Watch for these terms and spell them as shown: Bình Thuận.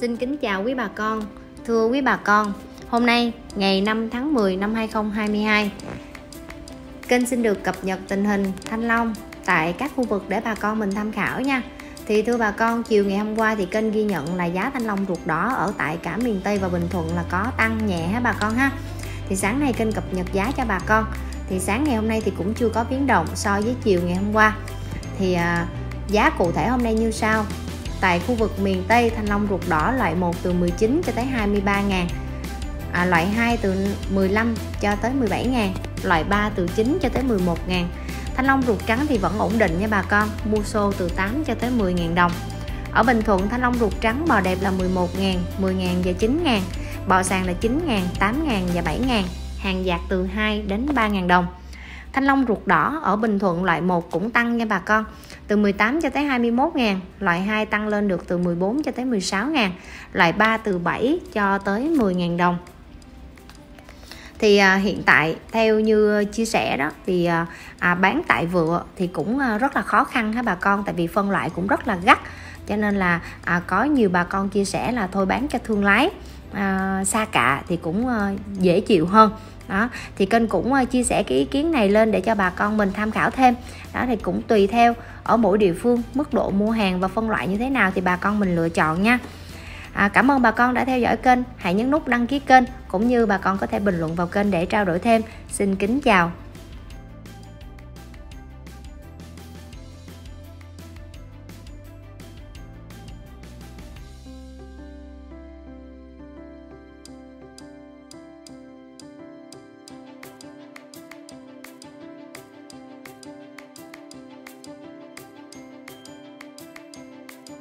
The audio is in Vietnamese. Xin kính chào quý bà con. Thưa quý bà con, hôm nay ngày 5 tháng 10 năm 2022, kênh xin được cập nhật tình hình thanh long tại các khu vực để bà con mình tham khảo nha. Thì thưa bà con, chiều ngày hôm qua thì kênh ghi nhận là giá thanh long ruột đỏ ở tại cả miền Tây và Bình Thuận là có tăng nhẹ ha bà con ha. Thì sáng nay kênh cập nhật giá cho bà con. Thì sáng ngày hôm nay thì cũng chưa có biến động so với chiều ngày hôm qua. Thì giá cụ thể hôm nay như sau. Tại khu vực miền Tây, thanh long ruột đỏ loại 1 từ 19 cho tới 23.000, loại 2 từ 15 cho tới 17.000, loại 3 từ 9 cho tới 11.000. Thanh long ruột trắng thì vẫn ổn định nha bà con, mua xô từ 8 cho tới 10.000 đồng. Ở Bình Thuận, thanh long ruột trắng bò đẹp là 11.000, 10.000 và 9.000, bò sàn là 9.000, 8.000 và 7.000, hàng dạt từ 2 đến 3.000 đồng. Thanh long ruột đỏ ở Bình Thuận loại 1 cũng tăng nha bà con, từ 18 cho tới 21.000, loại 2 tăng lên được từ 14 cho tới 16.000, loại 3 từ 7 cho tới 10.000 đồng. Thì hiện tại theo như chia sẻ đó thì bán tại vựa thì cũng rất là khó khăn ha bà con, tại vì phân loại cũng rất là gắt, cho nên là có nhiều bà con chia sẻ là thôi bán cho thương lái xa cạ thì cũng dễ chịu hơn. Đó, thì kênh cũng chia sẻ cái ý kiến này lên để cho bà con mình tham khảo thêm. Đó thì cũng tùy theo ở mỗi địa phương mức độ mua hàng và phân loại như thế nào thì bà con mình lựa chọn nha. Cảm ơn bà con đã theo dõi kênh. Hãy nhấn nút đăng ký kênh cũng như bà con có thể bình luận vào kênh để trao đổi thêm. Xin kính chào.